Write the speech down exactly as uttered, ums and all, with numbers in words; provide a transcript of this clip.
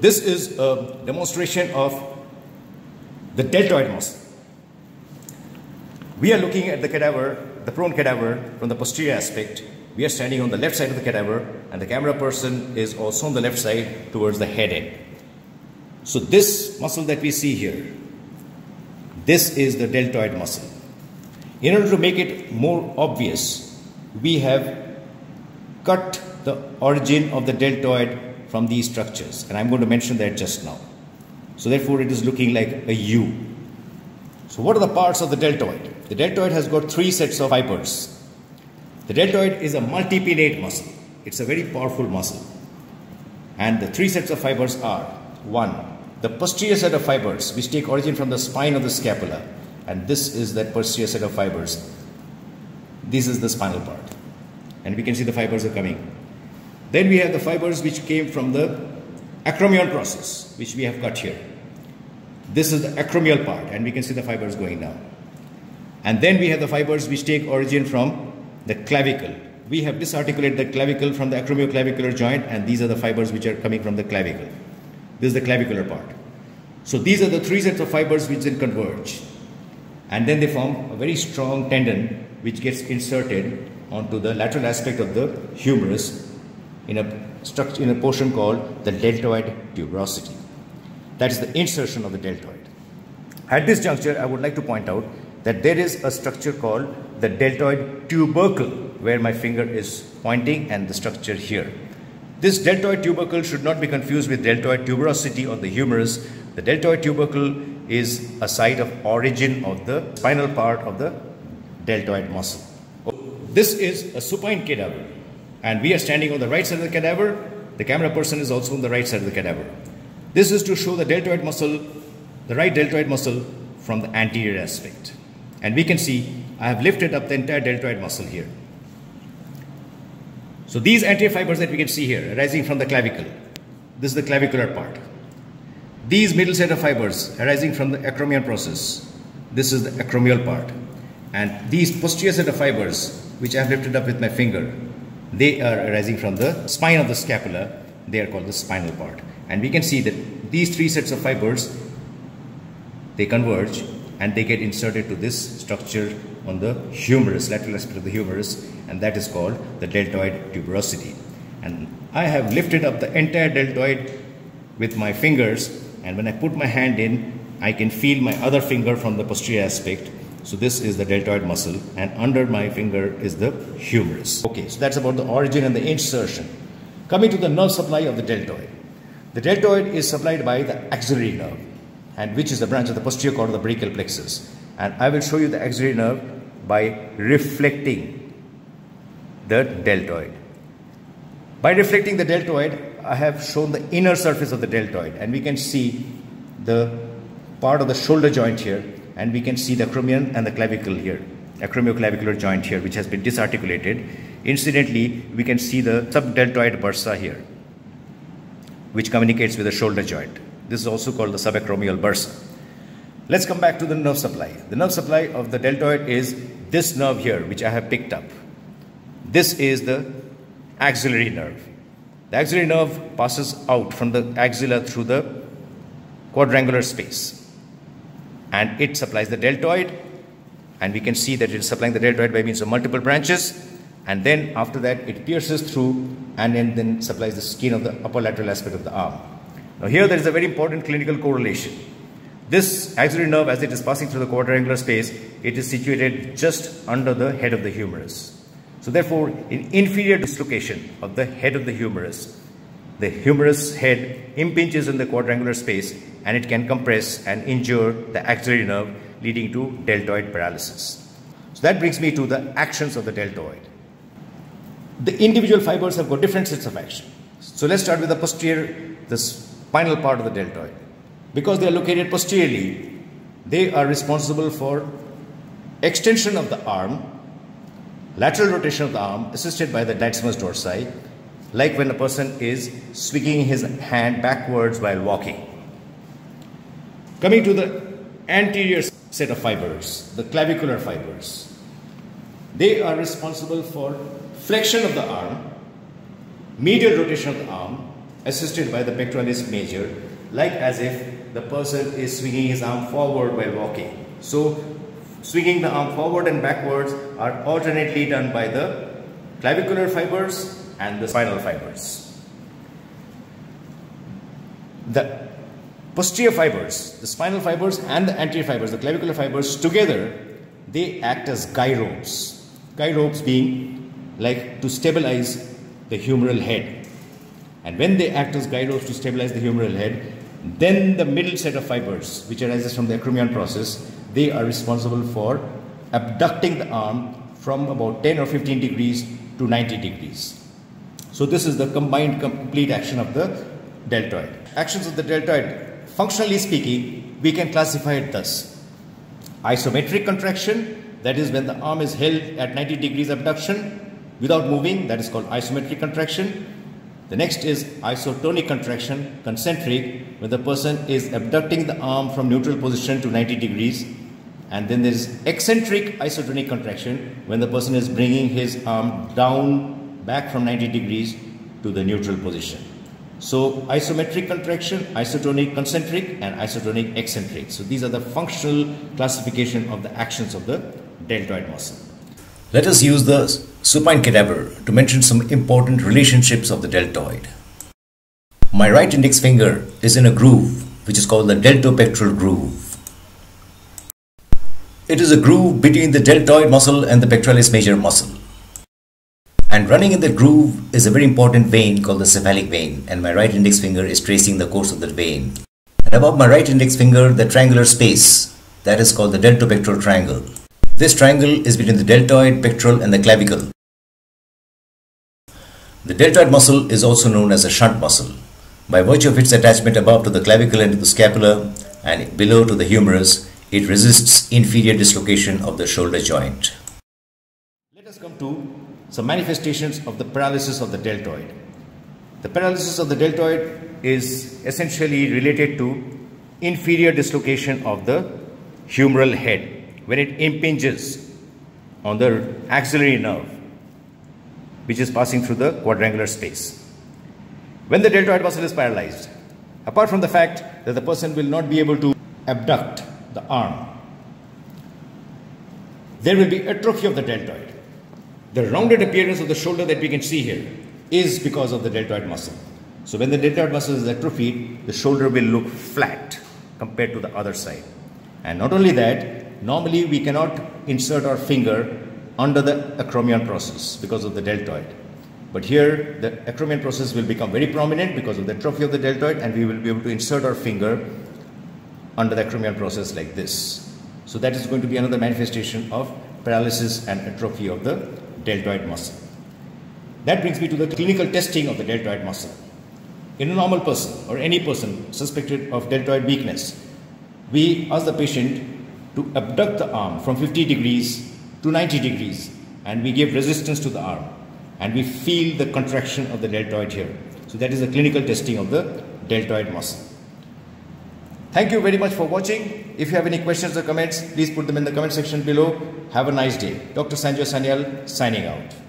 This is a demonstration of the deltoid muscle. We are looking at the cadaver, the prone cadaver, from the posterior aspect. We are standing on the left side of the cadaver, and the camera person is also on the left side towards the head end. So this muscle that we see here, this is the deltoid muscle. In order to make it more obvious, we have cut the origin of the deltoid from these structures, and I'm going to mention that just now. So therefore it is looking like a U. So what are the parts of the deltoid? The deltoid has got three sets of fibers. The deltoid is a multipinnate muscle. It's a very powerful muscle. And the three sets of fibers are: one, the posterior set of fibers, which take origin from the spine of the scapula. And this is that posterior set of fibers. This is the spinal part. And we can see the fibers are coming. Then we have the fibers which came from the acromion process, which we have cut here. This is the acromial part, and we can see the fibers going down. And then we have the fibers which take origin from the clavicle. We have disarticulated the clavicle from the acromioclavicular joint, and these are the fibers which are coming from the clavicle. This is the clavicular part. So these are the three sets of fibers which then converge. And then they form a very strong tendon which gets inserted onto the lateral aspect of the humerus in a, structure, in a portion called the deltoid tuberosity. That is the insertion of the deltoid. At this juncture, I would like to point out that there is a structure called the deltoid tubercle, where my finger is pointing, and the structure here. This deltoid tubercle should not be confused with deltoid tuberosity of the humerus. The deltoid tubercle is a site of origin of the spinal part of the deltoid muscle. This is a supine cadaver, and we are standing on the right side of the cadaver. The camera person is also on the right side of the cadaver. This is to show the deltoid muscle, the right deltoid muscle, from the anterior aspect. And we can see I have lifted up the entire deltoid muscle here. So these anterior fibers that we can see here arising from the clavicle, this is the clavicular part. These middle set of fibers arising from the acromion process, this is the acromial part. And these posterior set of fibers, which I have lifted up with my finger, they are arising from the spine of the scapula. They are called the spinal part. And we can see that these three sets of fibers, they converge and they get inserted to this structure on the humerus, lateral aspect of the humerus, and that is called the deltoid tuberosity. And I have lifted up the entire deltoid with my fingers, and when I put my hand in, I can feel my other finger from the posterior aspect. So this is the deltoid muscle, and under my finger is the humerus. Okay, so that's about the origin and the insertion. Coming to the nerve supply of the deltoid. The deltoid is supplied by the axillary nerve, and which is the branch of the posterior cord of the brachial plexus. And I will show you the axillary nerve by reflecting the deltoid. By reflecting the deltoid, I have shown the inner surface of the deltoid, and we can see the part of the shoulder joint here, and we can see the acromion and the clavicle here, acromioclavicular joint here, which has been disarticulated. Incidentally, we can see the subdeltoid bursa here, which communicates with the shoulder joint. This is also called the subacromial bursa. Let's come back to the nerve supply. The nerve supply of the deltoid is this nerve here, which I have picked up. This is the axillary nerve. The axillary nerve passes out from the axilla through the quadrangular space, and it supplies the deltoid, and we can see that it is supplying the deltoid by means of multiple branches. And then after that, it pierces through and then supplies the skin of the upper lateral aspect of the arm. Now here there is a very important clinical correlation. This axillary nerve, as it is passing through the quadrangular space, it is situated just under the head of the humerus. So therefore, in inferior dislocation of the head of the humerus, the humerus head impinges in the quadrangular space, and it can compress and injure the axillary nerve, leading to deltoid paralysis. So that brings me to the actions of the deltoid. The individual fibers have got different sets of action. So let's start with the posterior, the spinal part of the deltoid. Because they are located posteriorly, they are responsible for extension of the arm, lateral rotation of the arm, assisted by the latissimus dorsi, like when a person is swinging his hand backwards while walking. Coming to the anterior set of fibers, the clavicular fibers, they are responsible for flexion of the arm, medial rotation of the arm, assisted by the pectoralis major, like as if the person is swinging his arm forward while walking. So swinging the arm forward and backwards are alternately done by the clavicular fibers and the spinal fibers. The posterior fibers, the spinal fibers and the anterior fibers, the clavicular fibers together, they act as gyropes. Gyropes being like to stabilize the humeral head. And when they act as gyropes to stabilize the humeral head, then the middle set of fibers, which arises from the acromion process, they are responsible for abducting the arm from about ten or fifteen degrees to ninety degrees. So this is the combined complete action of the deltoid. Actions of the deltoid, functionally speaking, we can classify it thus. Isometric contraction, that is when the arm is held at ninety degrees abduction without moving, that is called isometric contraction. The next is isotonic contraction, concentric, when the person is abducting the arm from neutral position to ninety degrees. And then there is eccentric isotonic contraction, when the person is bringing his arm down back from ninety degrees to the neutral position. So isometric contraction, isotonic concentric, and isotonic eccentric. So these are the functional classification of the actions of the deltoid muscle. Let us use the supine cadaver to mention some important relationships of the deltoid. My right index finger is in a groove which is called the deltopectoral groove. It is a groove between the deltoid muscle and the pectoralis major muscle. And running in that groove is a very important vein called the cephalic vein, and my right index finger is tracing the course of that vein. And above my right index finger, the triangular space, that is called the deltopectoral triangle. This triangle is between the deltoid, pectoral and the clavicle. The deltoid muscle is also known as a shunt muscle by virtue of its attachment above to the clavicle and to the scapula and below to the humerus. It resists inferior dislocation of the shoulder joint. Let us come to some manifestations of the paralysis of the deltoid. The paralysis of the deltoid is essentially related to inferior dislocation of the humeral head when it impinges on the axillary nerve which is passing through the quadrangular space. When the deltoid muscle is paralyzed, apart from the fact that the person will not be able to abduct the arm, there will be atrophy of the deltoid. The rounded appearance of the shoulder that we can see here is because of the deltoid muscle. So when the deltoid muscle is atrophied, the shoulder will look flat compared to the other side. And not only that, normally we cannot insert our finger under the acromion process because of the deltoid. But here the acromion process will become very prominent because of the atrophy of the deltoid, and we will be able to insert our finger under the acromion process like this. So that is going to be another manifestation of paralysis and atrophy of the deltoid muscle. That brings me to the clinical testing of the deltoid muscle. In a normal person or any person suspected of deltoid weakness, we ask the patient to abduct the arm from fifty degrees to ninety degrees, and we give resistance to the arm and we feel the contraction of the deltoid here. So that is the clinical testing of the deltoid muscle. Thank you very much for watching. If you have any questions or comments, please put them in the comment section below. Have a nice day. Doctor Sanjoy Sanyal signing out.